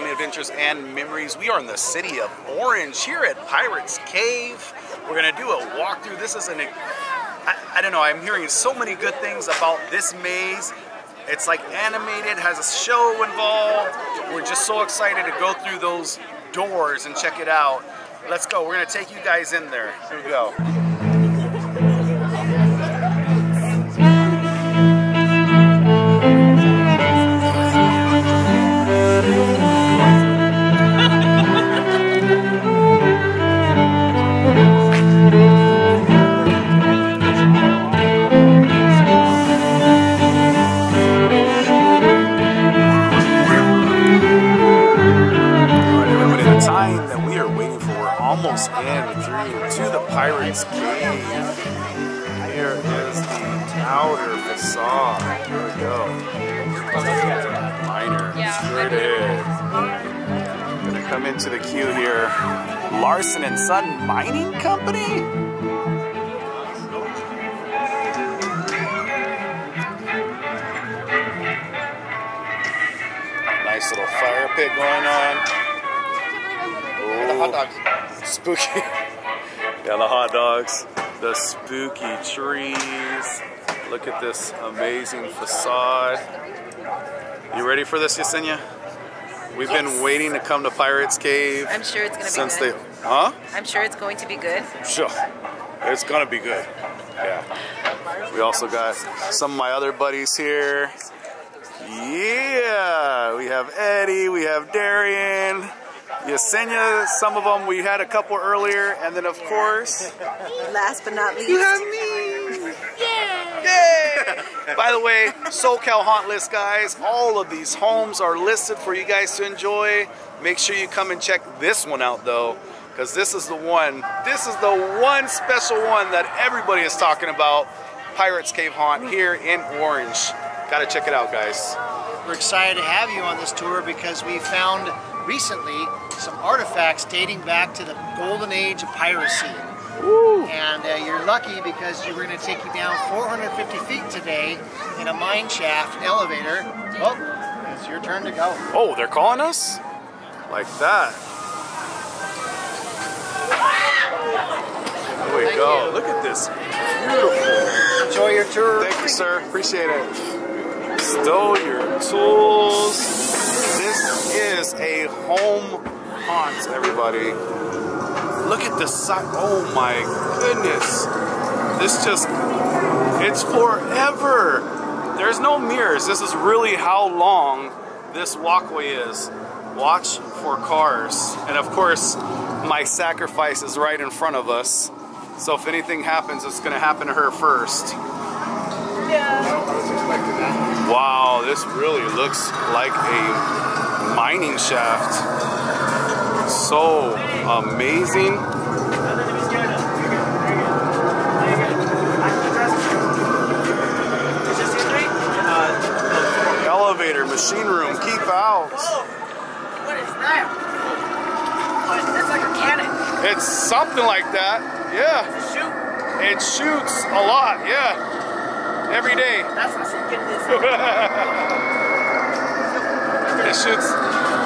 family adventures and memories. We are in the city of Orange here at Pirates Cave. We're going to do a walkthrough. This is an... I don't know, I'm hearing so many good things about this maze. It's like animated, has a show involved. We're just so excited to go through those doors and check it out. Let's go. We're going to take you guys in there. Here we go. Almost in through to the Pirates Cave. Here is the outer facade. Here we go. Miner. Sure it is. I'm gonna come into the queue here. Larson and Sun Mining Company? Nice little fire pit going on. The hot dogs. Spooky. Yeah, the hot dogs. The spooky trees. Look at this amazing facade. You ready for this, Yesenia? We've been waiting to come to Pirates Cave. I'm sure it's going to be good. I'm sure it's going to be good. Sure. It's going to be good. Yeah. We also got some of my other buddies here. Yeah. We have Eddie. We have Darian. Yesenia, some of them we had a couple earlier, and then of course, last but not least, you have me. Yay! Yay! By the way, SoCal Haunt List, guys, all of these homes are listed for you guys to enjoy. Make sure you come and check this one out though, because this is the one special one that everybody is talking about, Pirates Cave Haunt here in Orange. Gotta check it out, guys. We're excited to have you on this tour because we found recently some artifacts dating back to the golden age of piracy. Woo. And you're lucky because we're going to take you down 450 feet today in a mine shaft, an elevator. Oh, it's your turn to go. Oh, they're calling us? Like that. There we go. Look at this. Beautiful. Enjoy your tour. Thank you, sir. Appreciate it. Stow your tools. This is a home haunt, everybody. Look at the side. Oh my goodness. This just, it's forever. There's no mirrors. This is really how long this walkway is. Watch for cars. And of course, my sacrifice is right in front of us. So if anything happens, it's going to happen to her first. Yeah. I was expecting that. Wow, this really looks like a mining shaft. So amazing. Elevator, machine room, keep out. Whoa. What is that? What? That's like a cannon. It's something like that, yeah. It shoots a lot, yeah. Every day. That's what should get this. It shoots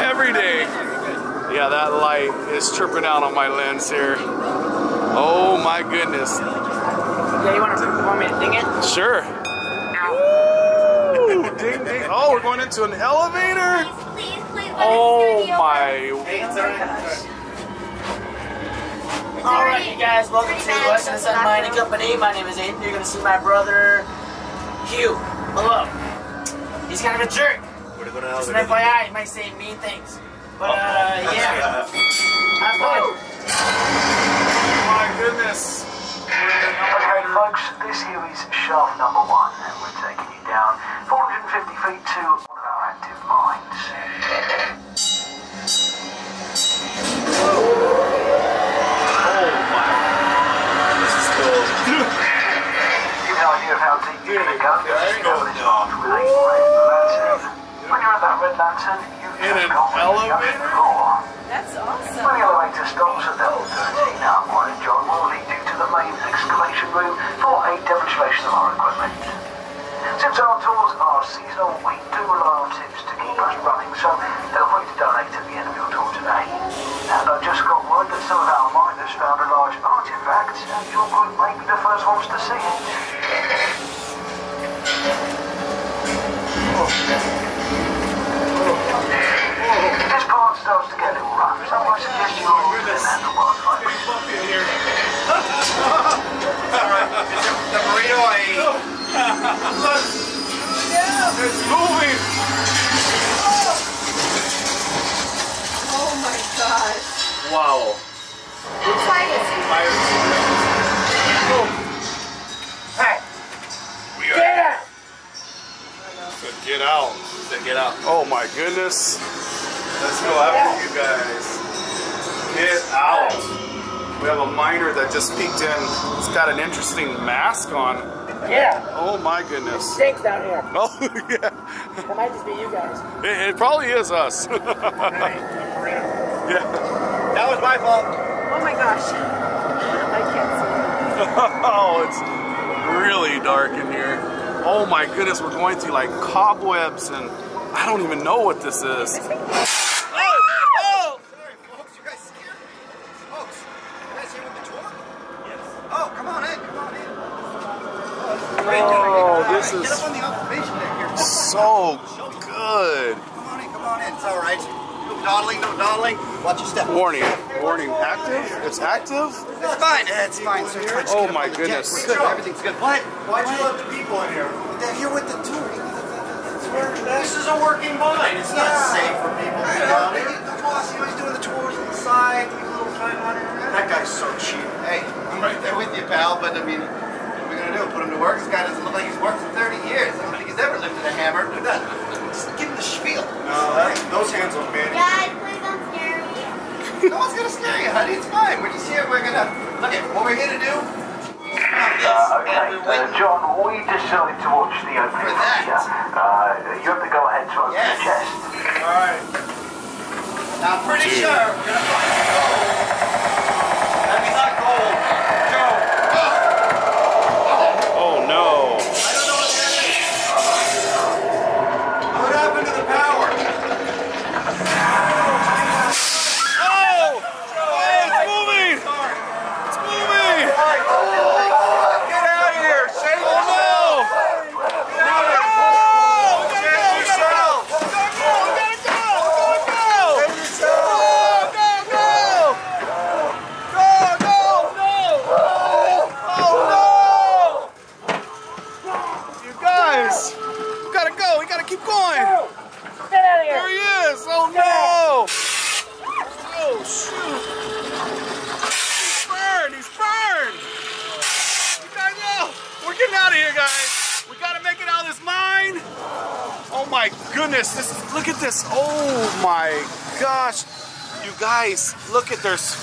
every day. Yeah, that light is tripping out on my lens here. Oh my goodness. Yeah, you want me to ding it? Sure. Ow. Ding, ding. Oh, we're going into an elevator? Please. Oh my. Alright, you guys, welcome to Western Sun Mining Company. My name is Aiden. You're going to see my brother. Hugh, hello. He's kind of a jerk. Just an FYI, he might say mean things. But, yeah. Have fun. Oh my goodness. Alright, folks, this here is shaft number 1, and we're taking you down 450 feet to one of our active mines. Oh my. This is cool. You have an idea of how deep in an elevator? That's awesome. When the elevator stops at level 13, our mine John will lead you to the main excavation room for a demonstration of our equipment. Since our tours are seasonal, we do allow tips to keep us running, so feel free to donate to has found a large artifact, and your group might be the first ones to see it. If this part starts to get a little rough, so I suggest you all move in and the wildlife. It's bumpy in here. Alright, is the burrito I ate? Look! Yeah. It's moving! Oh my god. Wow. Get out. Get out. Oh my goodness. Let's go after you guys. Get out. We have a miner that just peeked in. It's got an interesting mask on. Yeah. Oh my goodness. It stinks down here. Oh, yeah. It might just be you guys. It probably is us. Yeah. That was my fault. Oh my gosh. I can't see. Oh, it's really dark in here. Oh my goodness, we're going through like cobwebs and I don't even know what this is. Oh! Sorry folks, you guys scared me. Folks, can I see you with the torque? Yes. Oh, come on in, come on in. Oh, this is so good. Come on in, come on in. It's all right. No dawdling, no dawdling. Watch your step. Warning, warning. Active? It's active? It's fine. It's fine, sir. Oh my goodness. We're good. Everything's good. What? Why'd you let the people in here? They're here with the tour. This is a working mine. It's not safe for people. The boss, he was doing the tours inside. That guy's so cheap. Hey, I'm right there with you, pal. But I mean, what are we gonna do? Put him to work? This guy doesn't look like he's worked for 30 years. I don't think he's ever lifted a hammer. Who doesn't? Just give him the spiel. No, those hands will fit. God, please don't scare me. No one's gonna scare you, honey. It's fine. We're just here. We're gonna look at what we're here to do. Okay, John, we decided to watch the opening. For that, you have to go ahead to open the chest. All right. Now, I'm pretty sure we're gonna find gold. That means not gold. Go. Oh no. Goodness, this is, look at this. Oh my gosh. You guys, look at there's,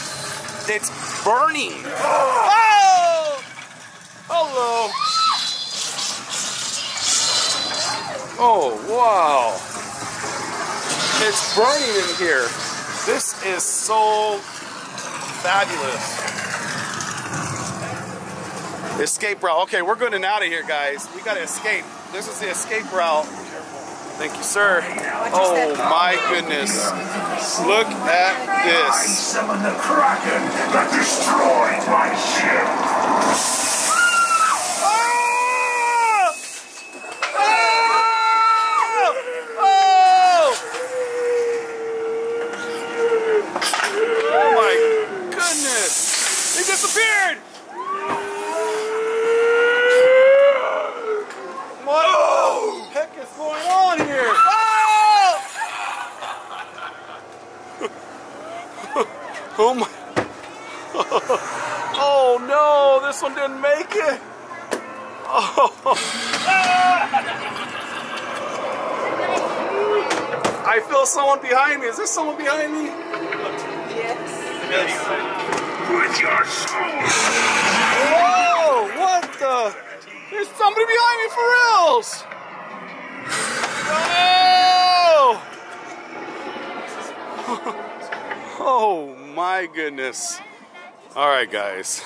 it's burning. Oh! Hello. Oh, wow. It's burning in here. This is so fabulous. Escape route. Okay, we're good and out of here, guys. We gotta escape. This is the escape route. Thank you, sir. Oh my goodness. Look at this. I summoned the Kraken that destroyed my ship. Oh! Oh! Oh! Oh my goodness. He disappeared. Oh my! Oh no! This one didn't make it. Oh. I feel someone behind me. Is there someone behind me? Yes. Yes. With your soul. Whoa! What the? There's somebody behind me for reals. Oh! Oh. My goodness. All right, guys.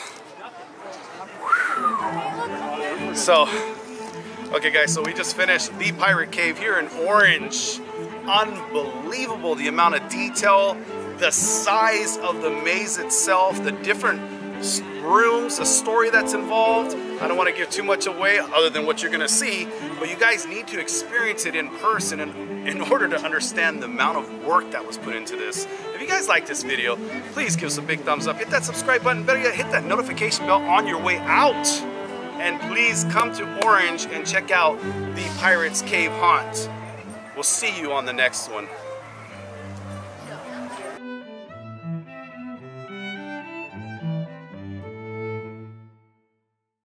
So, okay, guys, so we just finished the Pirate Cave here in Orange, unbelievable, the amount of detail, the size of the maze itself, the different rooms, the story that's involved. I don't want to give too much away other than what you're going to see, but you guys need to experience it in person in order to understand the amount of work that was put into this. If you guys like this video, please give us a big thumbs up, hit that subscribe button, better yet, hit that notification bell on your way out, and please come to Orange and check out the Pirates Cave Haunt. We'll see you on the next one.